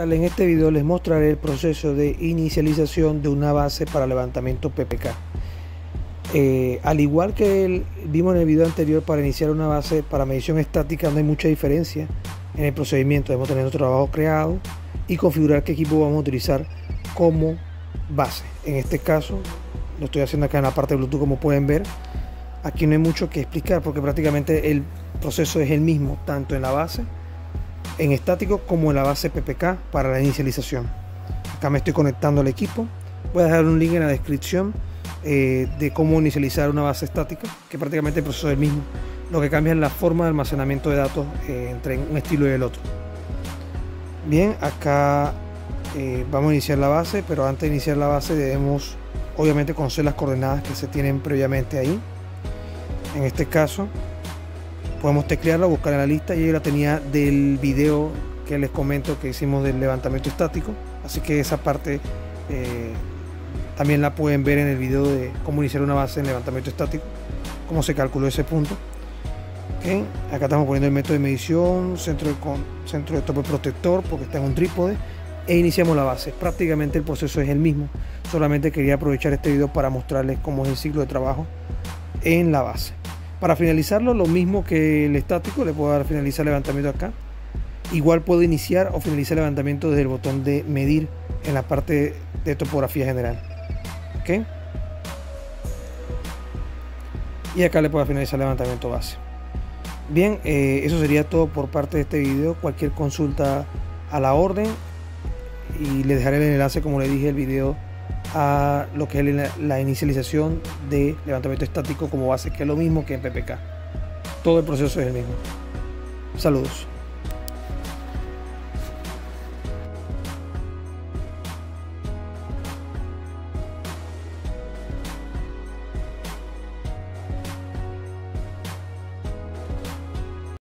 tal? En este video les mostraré el proceso de inicialización de una base para levantamiento PPK. Al igual que vimos en el video anterior, para iniciar una base para medición estática no hay mucha diferencia en el procedimiento. Debemos tener nuestro trabajo creado y configurar qué equipo vamos a utilizar como base. En este caso lo estoy haciendo acá en la parte de Bluetooth, como pueden ver. Aquí no hay mucho que explicar porque prácticamente el proceso es el mismo, tanto en la base en estático como en la base PPK para la inicialización. Acá me estoy conectando al equipo. Voy a dejar un link en la descripción de cómo inicializar una base estática, que prácticamente el proceso es el mismo. Lo que cambia es la forma de almacenamiento de datos entre un estilo y el otro. Bien, acá vamos a iniciar la base, pero antes de iniciar la base debemos obviamente conocer las coordenadas que se tienen previamente ahí. En este caso podemos teclearla, buscar en la lista. Yo la tenía del video que les comento que hicimos del levantamiento estático, así que esa parte también la pueden ver en el video de cómo iniciar una base en levantamiento estático, cómo se calculó ese punto. Okay. Acá estamos poniendo el método de medición, centro de tope protector porque está en un trípode, e iniciamos la base. Prácticamente el proceso es el mismo, solamente quería aprovechar este video para mostrarles cómo es el ciclo de trabajo en la base. Para finalizarlo, lo mismo que el estático, le puedo dar finalizar levantamiento acá. Igual puedo iniciar o finalizar levantamiento desde el botón de medir en la parte de topografía general. ¿Okay? Y acá le puedo finalizar levantamiento base. Bien, eso sería todo por parte de este video. Cualquier consulta a la orden, y les dejaré el enlace, como les dije, el video a lo que es la inicialización de levantamiento estático como base, que es lo mismo que en PPK. Todo el proceso es el mismo. Saludos.